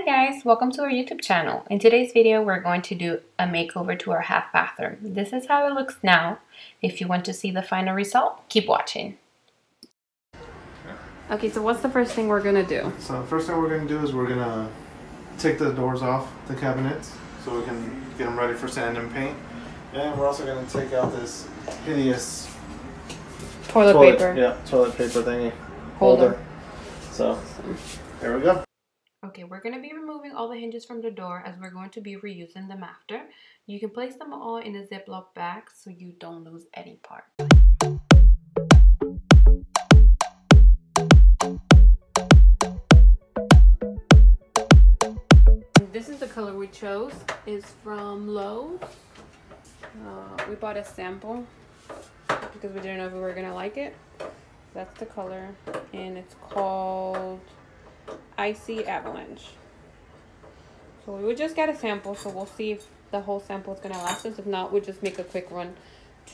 Hi guys, welcome to our YouTube channel. In today's video we're going to do a makeover to our half bathroom. This is how it looks now. If you want to see the final result, keep watching. Okay, so what's the first thing we're gonna do? So the first thing we're gonna do is we're gonna take the doors off the cabinets so we can get them ready for sand and paint. And we're also gonna take out this hideous toilet paper. Yeah, toilet paper thingy. Holder. So there we go. Okay, we're going to be removing all the hinges from the door as we're going to be reusing them after. You can place them all in a Ziploc bag so you don't lose any part. This is the color we chose. It's from Lowe's. We bought a sample because we didn't know if we were going to like it. That's the color and it's called Icy Avalanche. So we just got a sample, so we'll see if the whole sample is going to last us. If not, we'll just make a quick run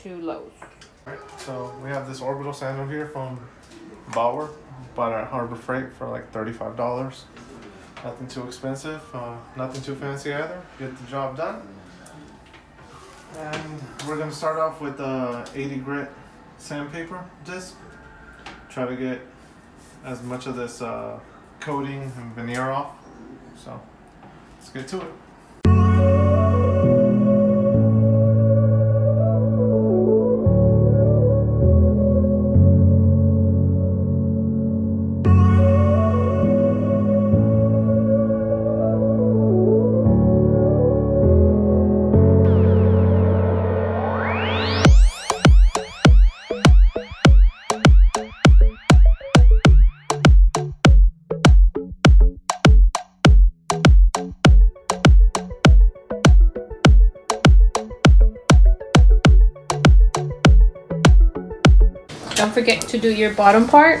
to Lowe's. Alright, so we have this orbital sand over here from Bauer. Bought at Harbor Freight for like $35. Nothing too expensive, nothing too fancy either. Get the job done. And we're going to start off with the 80 grit sandpaper disc. Try to get as much of this coating and veneer off, so let's get to it. Don't forget to do your bottom part.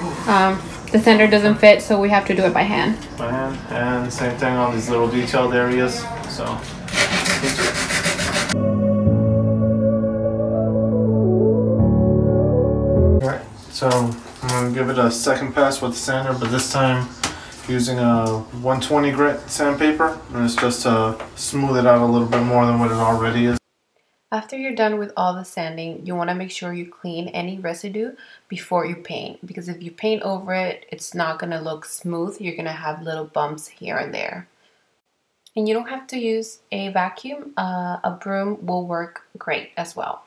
The sander doesn't fit, so we have to do it by hand. By hand, and same thing on these little detailed areas. So. Alright, so I'm going to give it a second pass with the sander, but this time using a 120 grit sandpaper. And it's just to smooth it out a little bit more than what it already is. After you're done with all the sanding, you want to make sure you clean any residue before you paint, because if you paint over it, it's not going to look smooth. You're going to have little bumps here and there. And you don't have to use a vacuum. A broom will work great as well.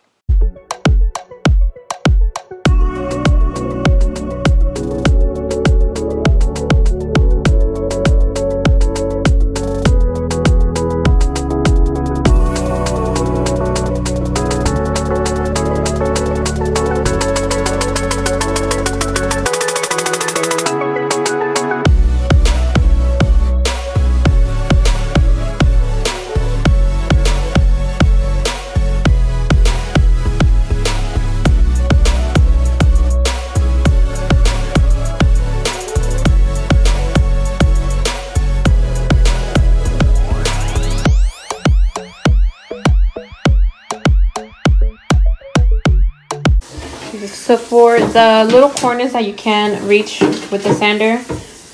So for the little corners that you can reach with the sander,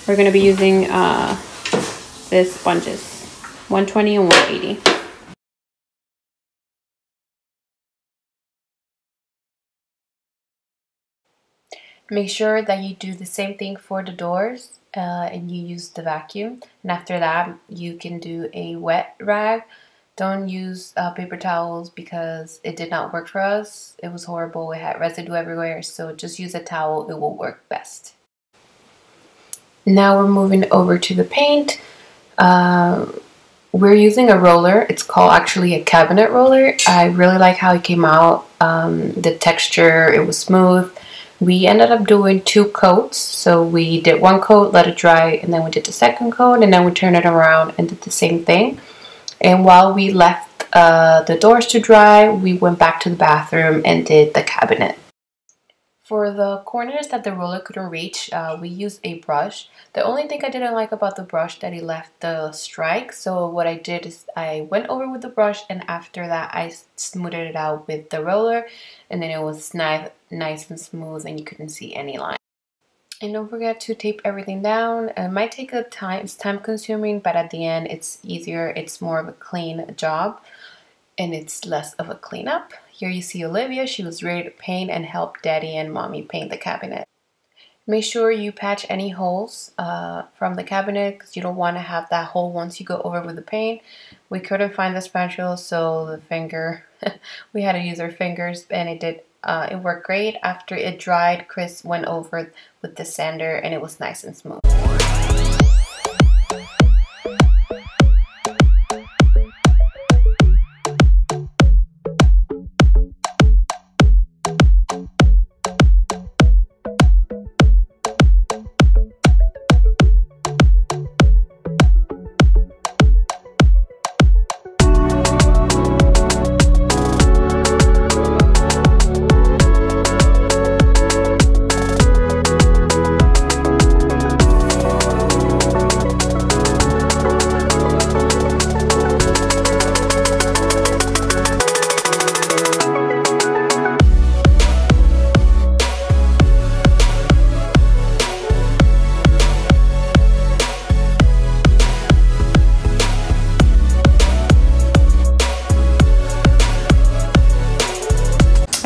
we're going to be using these sponges, 120 and 180. Make sure that you do the same thing for the doors and you use the vacuum. And after that, you can do a wet rag. Don't use paper towels because it did not work for us. It was horrible. It had residue everywhere. So just use a towel. It will work best. Now we're moving over to the paint. We're using a roller. It's called actually a cabinet roller. I really like how it came out. The texture, it was smooth. We ended up doing two coats. So we did one coat, let it dry, and then we did the second coat, and then we turned it around and did the same thing. And while we left the doors to dry, we went back to the bathroom and did the cabinet. For the corners that the roller couldn't reach, we used a brush. The only thing I didn't like about the brush that it left the strike. So what I did is I went over with the brush, and after that I smoothed it out with the roller, and then it was nice and smooth and you couldn't see any lines. And don't forget to tape everything down. It might take a time, it's time consuming, but at the end it's easier, it's more of a clean job and it's less of a cleanup. Here you see Olivia, she was ready to paint and help Daddy and Mommy paint the cabinet. Make sure you patch any holes from the cabinet because you don't want to have that hole once you go over with the paint. We couldn't find the spatula, so the finger, we had to use our fingers, and it did. It worked great. After it dried, Chris went over with the sander and it was nice and smooth.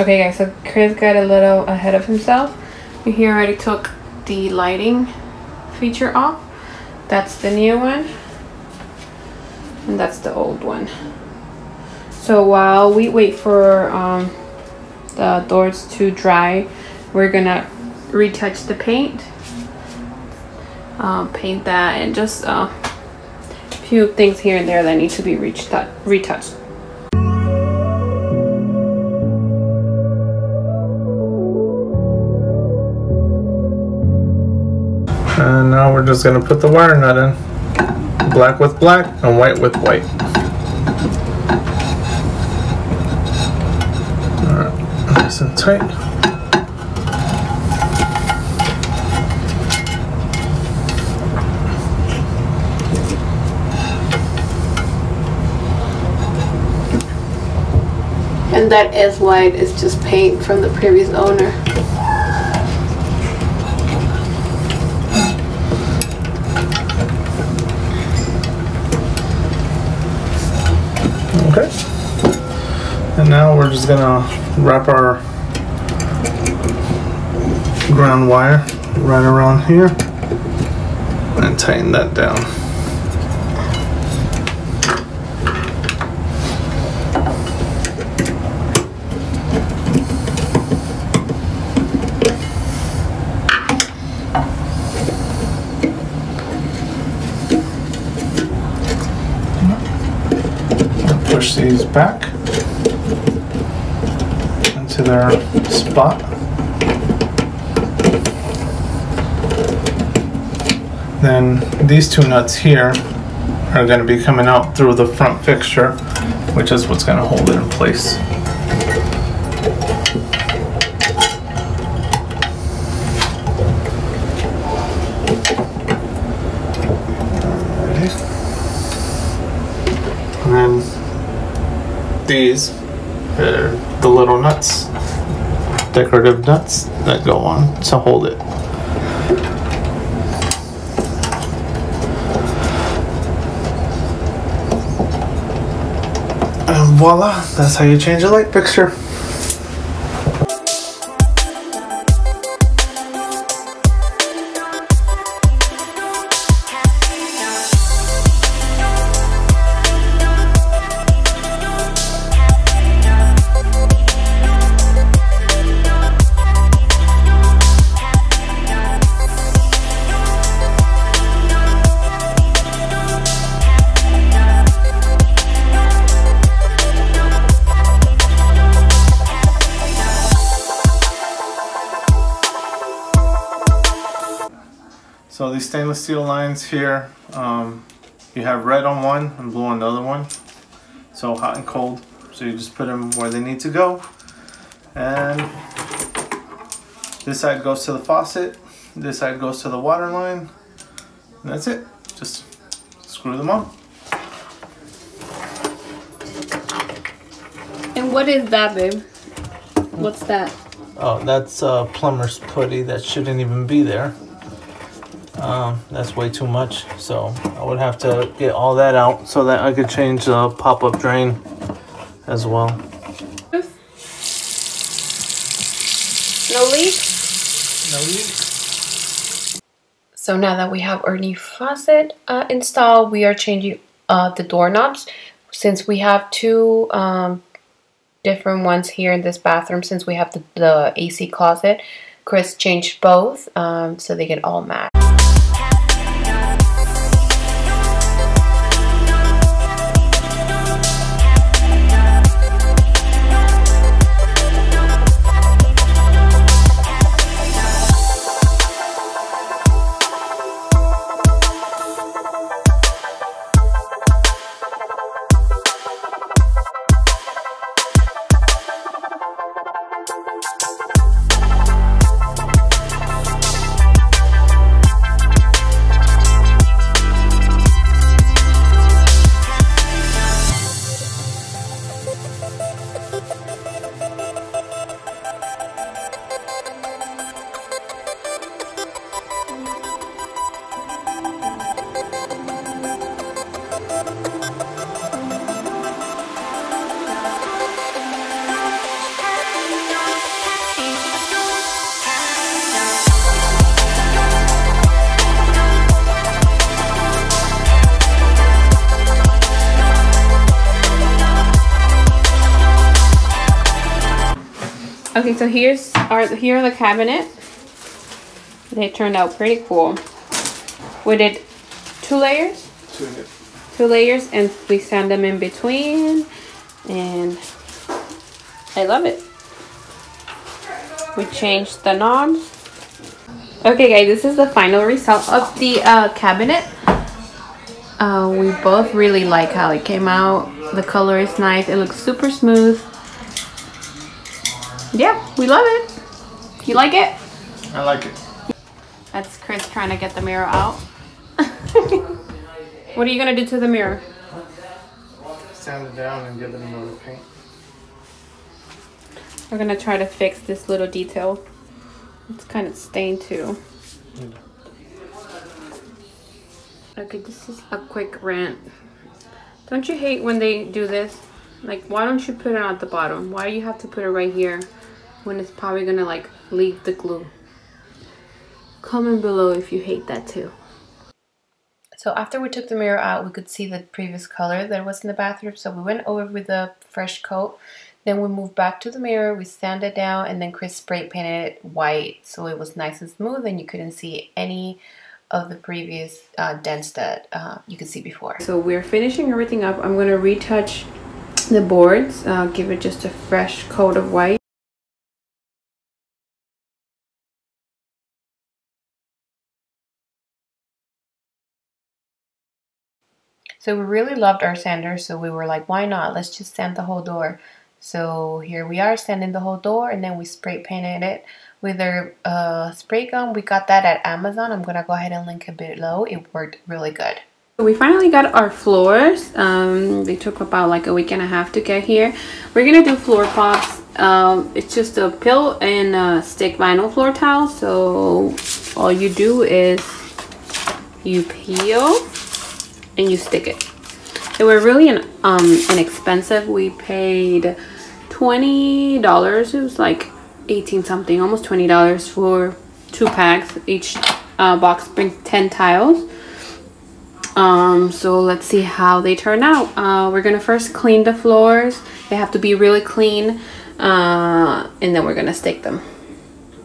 Okay guys, so Chris got a little ahead of himself. He already took the lighting feature off. That's the new one. And that's the old one. So while we wait for the doors to dry, we're gonna retouch the paint. Paint that and just a few things here and there that need to be retouched. And now we're just going to put the wire nut in. Black with black and white with white. Alright, nice and tight. And that is white, it's just paint from the previous owner. Okay, and now we're just gonna wrap our ground wire right around here and tighten that down. Push these back into their spot. Then these two nuts here are going to be coming out through the front fixture, which is what's going to hold it in place. And then these are the little nuts, decorative nuts that go on to hold it. And voila, that's how you change a light fixture. So these stainless steel lines here, you have red on one and blue on the other one. So hot and cold. So you just put them where they need to go. And this side goes to the faucet. This side goes to the water line. And that's it. Just screw them on. And what is that, babe? What's that? Oh, that's plumber's putty that shouldn't even be there. That's way too much, so I would have to get all that out so that I could change the pop-up drain as well. No leaks. No leaks. So now that we have our new faucet installed, we are changing the doorknobs. Since we have two different ones here in this bathroom, since we have the AC closet, Chris changed both so they can all match. Okay, so here are the cabinets. They turned out pretty cool. We did two layers. Two layers, and we sand them in between, and I love it. We changed the knobs. Okay, guys, this is the final result of the cabinet. We both really like how it came out. The color is nice. It looks super smooth. Yeah, we love it. You like it? I like it. That's Chris trying to get the mirror out. What are you going to do to the mirror? Sand it down and give it another paint. We're going to try to fix this little detail. It's kind of stained too. Mm. Okay, this is a quick rant. Don't you hate when they do this? Like, why don't you put it at the bottom? Why do you have to put it right here when it's probably gonna like leave the glue? Comment below if you hate that too. So after we took the mirror out, we could see the previous color that was in the bathroom, so we went over with a fresh coat. Then we moved back to the mirror, we sanded it down, and then Chris spray painted it white so it was nice and smooth and you couldn't see any of the previous dents that you could see before. So we're finishing everything up. I'm gonna retouch the boards, give it just a fresh coat of white. So we really loved our sander, so we were like, why not? Let's just sand the whole door. So here we are sanding the whole door, and then we spray painted it with our spray gun. We got that at Amazon. I'm gonna go ahead and link it below. It worked really good. We finally got our floors. They took about like a week and a half to get here. We're gonna do floor pops. It's just a pill and stick vinyl floor tile. So all you do is you peel and you stick it. They were really inexpensive. We paid $20. It was like 18 something, almost $20 for two packs. Each box brings 10 tiles. So let's see how they turn out. We're gonna first clean the floors. They have to be really clean, and then we're gonna stick them.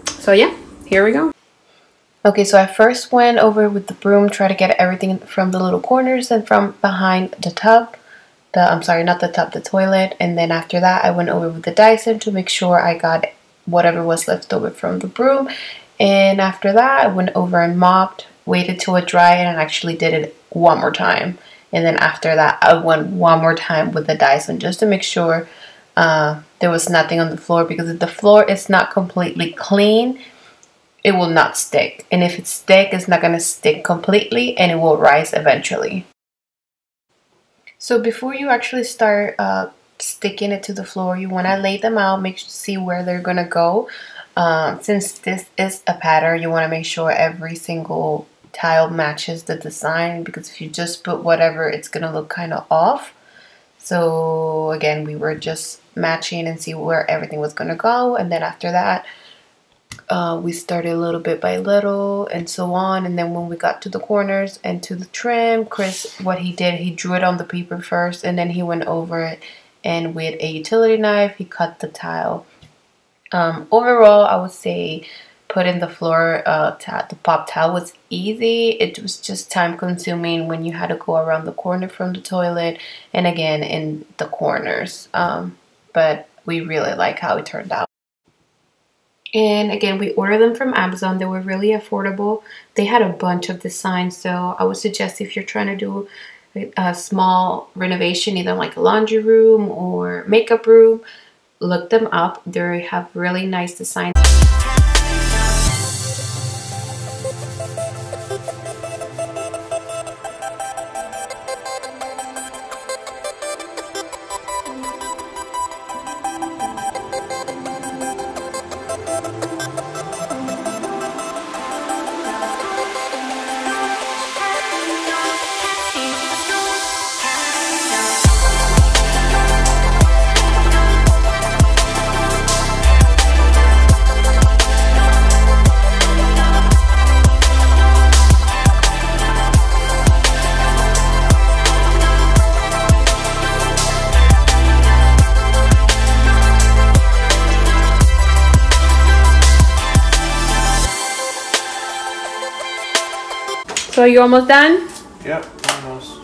So yeah, here we go. Okay, so I first went over with the broom, try to get everything from the little corners and from behind the tub. I'm sorry, not the tub, the toilet. And then after that, I went over with the Dyson to make sure I got whatever was left over from the broom. And after that, I went over and mopped, waited till it dried, and actually did it one more time. And then after that, I went one more time with the Dyson just to make sure there was nothing on the floor, because if the floor is not completely clean, it will not stick. And if it's thick, it's not going to stick completely, and it will rise eventually. So before you actually start sticking it to the floor, you want to lay them out, make sure to see where they're going to go. Since this is a pattern, you want to make sure every single tile matches the design, because if you just put whatever, it's gonna look kind of off. So again, we were just matching and see where everything was gonna go, and then after that we started little bit by little and so on. And then when we got to the corners and to the trim, Chris, what he did, he drew it on the paper first, and then he went over it, and with a utility knife he cut the tile. Overall, I would say putting the floor, the pop tile was easy. It was just time consuming when you had to go around the corner from the toilet and again in the corners, but we really like how it turned out. And again, we ordered them from Amazon. They were really affordable. They had a bunch of designs, so I would suggest if you're trying to do a small renovation, either like a laundry room or makeup room, look them up. They have really nice designs. So are you almost done? Yep, almost.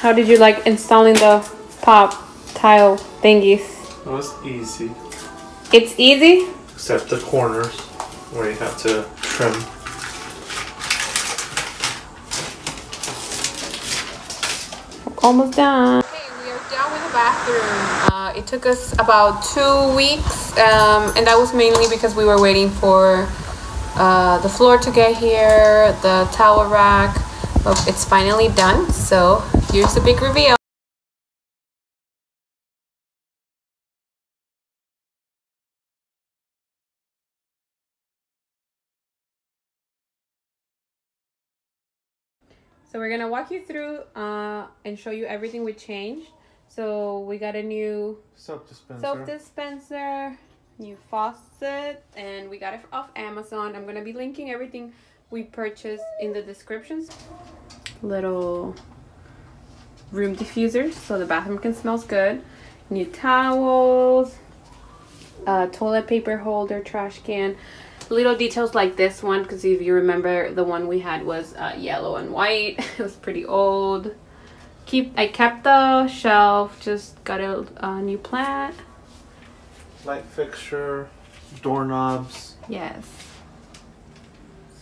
How did you like installing the pop tile thingies? It was easy. It's easy? Except the corners where you have to trim. Almost done. Okay, we are done with the bathroom. It took us about 2 weeks, and that was mainly because we were waiting for the floor to get here, the towel rack, but it's finally done, so here's the big reveal. So we're gonna walk you through and show you everything we changed. So we got a new soap dispenser, new faucet, and we got it off Amazon. I'm gonna be linking everything we purchased in the descriptions. Little room diffusers so the bathroom can smell good. New towels, toilet paper holder, trash can. Little details like this one, because if you remember, the one we had was yellow and white. It was pretty old. I kept the shelf, just got a new plant. Light fixture, doorknobs. Yes.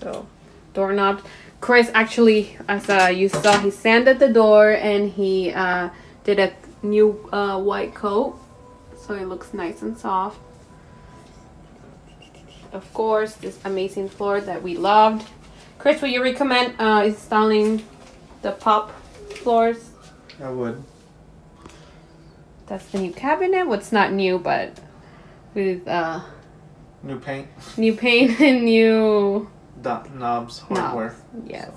So, doorknobs. Chris actually, as you saw, he sanded the door and he did a new white coat, so it looks nice and soft. Of course, this amazing floor that we loved. Chris, would you recommend installing the pop floors? I would. That's the new cabinet. Well, it's not new, but with new paint and new knobs, hardware. Yes.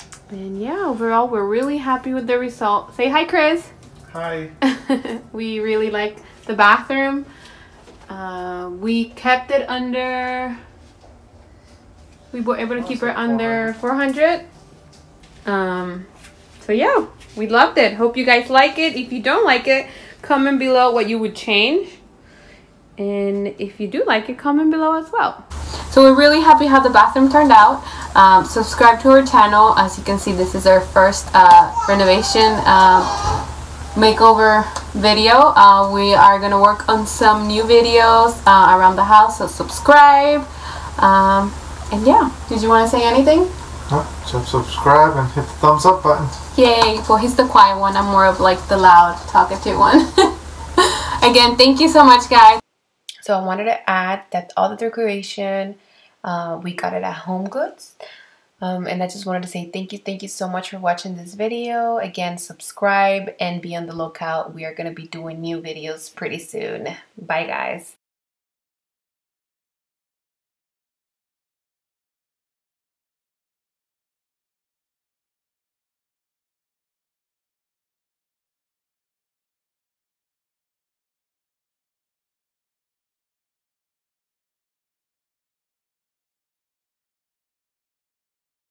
So. And yeah, overall we're really happy with the result. Say hi, Chris. Hi. We really like the bathroom. We kept it under. We were able to keep it under 400. So yeah, we loved it. Hope you guys like it. If you don't like it, comment below what you would change. And if you do like it, comment below as well. So we're really happy how the bathroom turned out. Subscribe to our channel. As you can see, this is our first renovation makeover video. We are gonna work on some new videos around the house, so subscribe. And yeah, did you want to say anything? No, just subscribe and hit the thumbs up button. Yay. Well, he's the quiet one. I'm more of like the loud, talkative one. Again, thank you so much, guys. So I wanted to add that all the decoration, we got it at HomeGoods. And I just wanted to say thank you so much for watching this video. Again, subscribe and be on the lookout. We are going to be doing new videos pretty soon. Bye, guys.